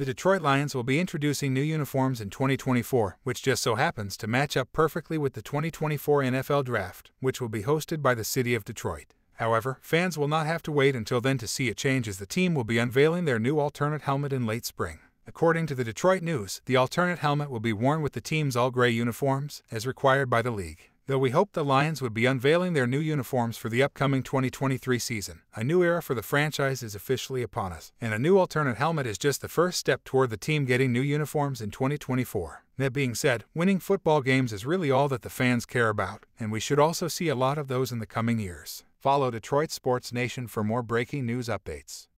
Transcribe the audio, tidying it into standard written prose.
The Detroit Lions will be introducing new uniforms in 2024, which just so happens to match up perfectly with the 2024 NFL Draft, which will be hosted by the city of Detroit. However, fans will not have to wait until then to see a change, as the team will be unveiling their new alternate helmet in late spring. According to the Detroit News, the alternate helmet will be worn with the team's all-gray uniforms, as required by the league. Though we hoped the Lions would be unveiling their new uniforms for the upcoming 2023 season, a new era for the franchise is officially upon us, and a new alternate helmet is just the first step toward the team getting new uniforms in 2024. That being said, winning football games is really all that the fans care about, and we should also see a lot of those in the coming years. Follow Detroit Sports Nation for more breaking news updates.